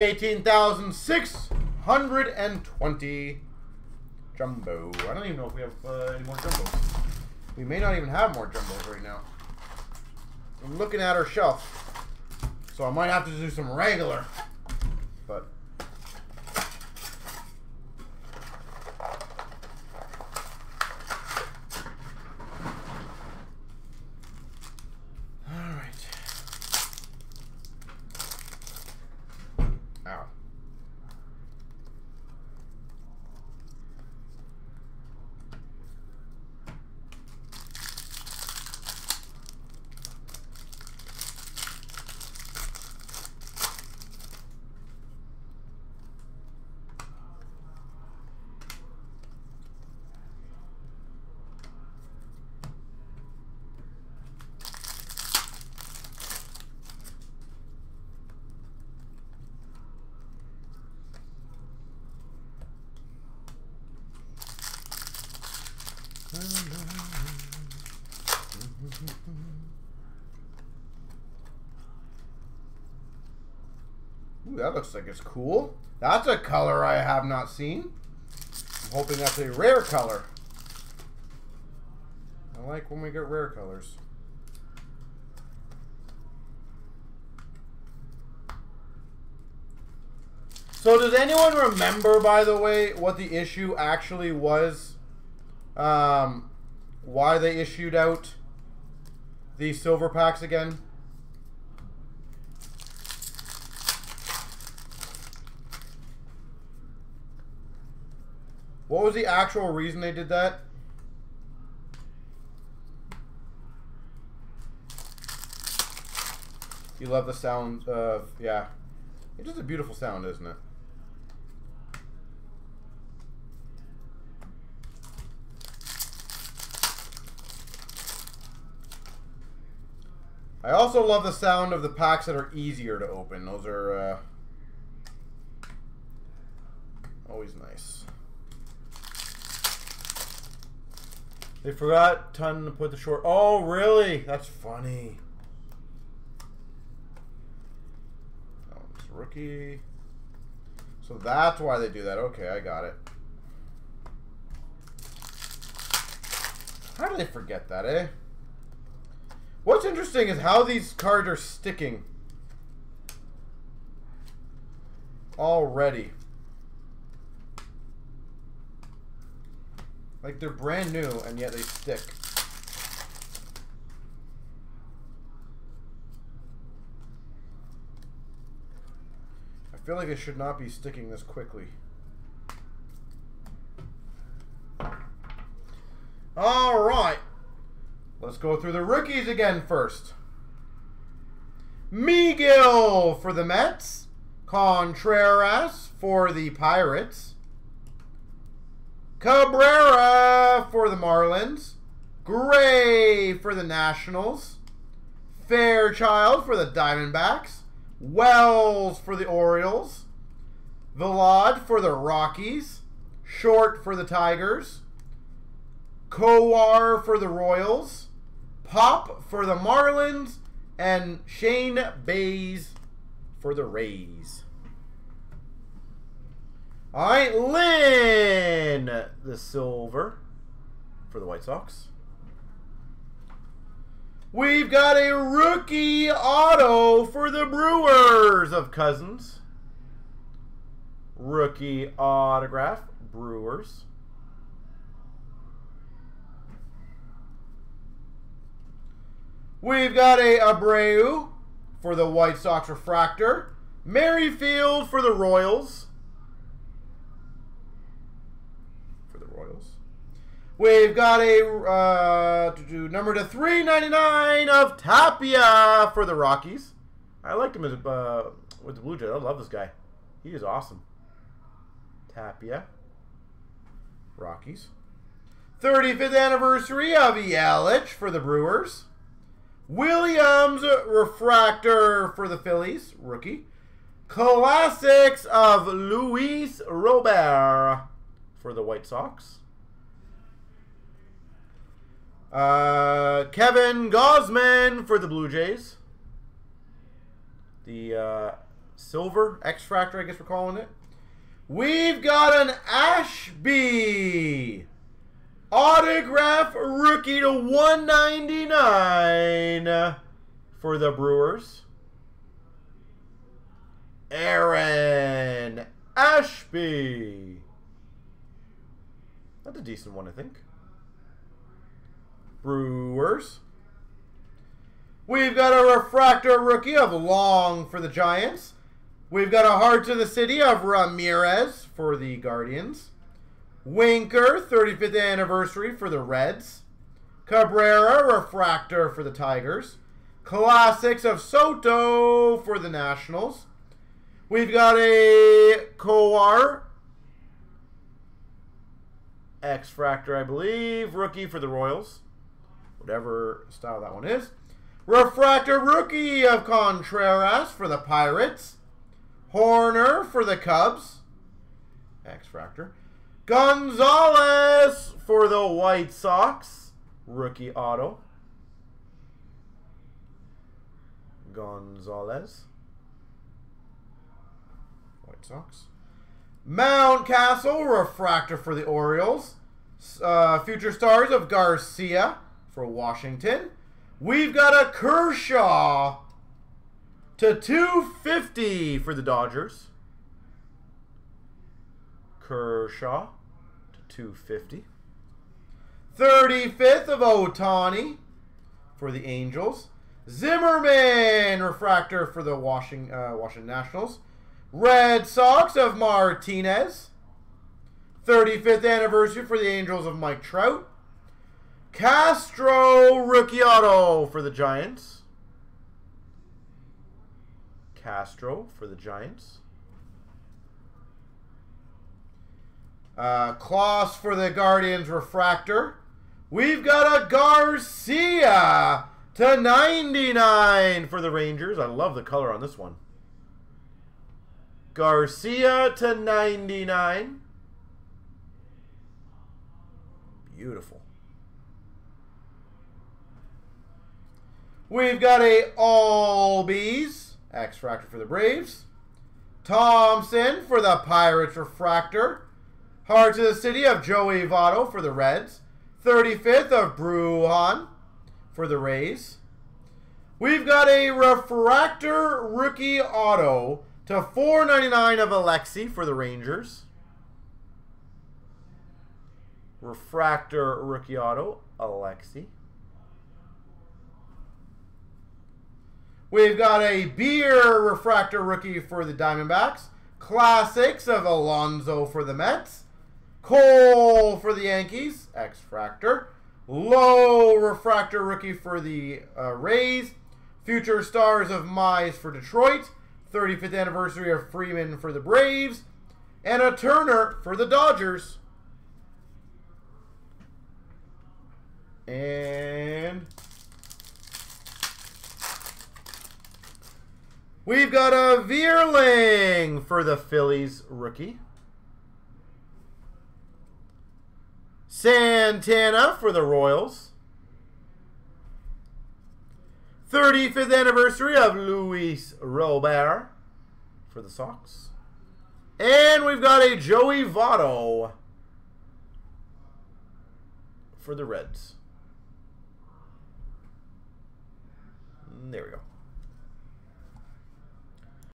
18,620 jumbo. I don't even know if we have any more jumbos. We may not even have more jumbos right now. I'm looking at our shelf, so I might have to do some regular. But all right. Ow. Ooh, that looks like it's cool. That's a color I have not seen. I'm hoping that's a rare color. I like when we get rare colors. So does anyone remember, by the way, what the issue actually was? Why they issued out the silver packs again? What was the actual reason they did that? You love the sound of, yeah. It's just a beautiful sound, isn't it? I also love the sound of the packs that are easier to open. Those are always nice. They forgot Ton to put the short. Oh, really? That's funny. That one's rookie. So that's why they do that. Okay, I got it. How do they forget that, eh? What's interesting is how these cards are sticking already. Like they're brand new and yet they stick. I feel like it should not be sticking this quickly. All right. Let's go through the rookies again first. Miguel for the Mets. Contreras for the Pirates. Cabrera for the Marlins. Gray for the Nationals. Fairchild for the Diamondbacks. Wells for the Orioles. Villard for the Rockies. Short for the Tigers. Kowar for the Royals. Pop for the Marlins, and Shane Bays for the Rays. All right, Lynn, the silver for the White Sox. We've got a rookie auto for the Brewers of Cousins. Rookie autograph, Brewers. We've got a Abreu for the White Sox refractor. Merrifield for the Royals. We've got a number to 399 of Tapia for the Rockies. I liked him as, with the Blue Jays. I love this guy. He is awesome. Tapia. Rockies. 35th anniversary of Yelich for the Brewers. Williams refractor for the Phillies, rookie. Classics of Luis Robert for the White Sox. Kevin Gausman for the Blue Jays. The silver X-Fractor, I guess we're calling it. We've got an Ashby autograph rookie to 199 for the Brewers. Aaron Ashby. That's a decent one, I think. Brewers. We've got a refractor rookie of Long for the Giants. We've got a Heart to the City of Ramirez for the Guardians. Winker, 35th anniversary for the Reds. Cabrera, refractor for the Tigers. Classics of Soto for the Nationals. We've got a Kowar X-Fractor, I believe, rookie for the Royals, whatever style that one is. Refractor rookie of Contreras for the Pirates. Horner for the Cubs. X-Fractor. Gonzalez for the White Sox. Rookie auto. Gonzalez. White Sox. Mountcastle, refractor for the Orioles. Future Stars of Garcia for Washington. We've got a Kershaw to 250 for the Dodgers. Kershaw to 250. 35th of Ohtani for the Angels. Zimmerman, refractor for the Washington Nationals. Red Sox of Martinez. 35th anniversary for the Angels of Mike Trout. Castro, rookie auto for the Giants. Castro for the Giants. Klaus for the Guardians, refractor. We've got a Garcia to 99 for the Rangers. I love the color on this one. Garcia to 99. Beautiful. We've got a Albies, X-Fractor for the Braves. Thompson for the Pirates, refractor. Heart to the City of Joey Votto for the Reds. 35th of Bruhan for the Rays. We've got a refractor rookie auto to 499 of Alexi for the Rangers. Refractor rookie auto, Alexi. We've got a Beer refractor rookie for the Diamondbacks. Classics of Alonso for the Mets. Cole for the Yankees. X-Fractor. Low refractor rookie for the Rays. Future Stars of Mize for Detroit. 35th anniversary of Freeman for the Braves. And a Turner for the Dodgers. And we've got a Vierling for the Phillies rookie. Santana for the Royals. 35th anniversary of Luis Robert for the Sox. And we've got a Joey Votto for the Reds. There we go.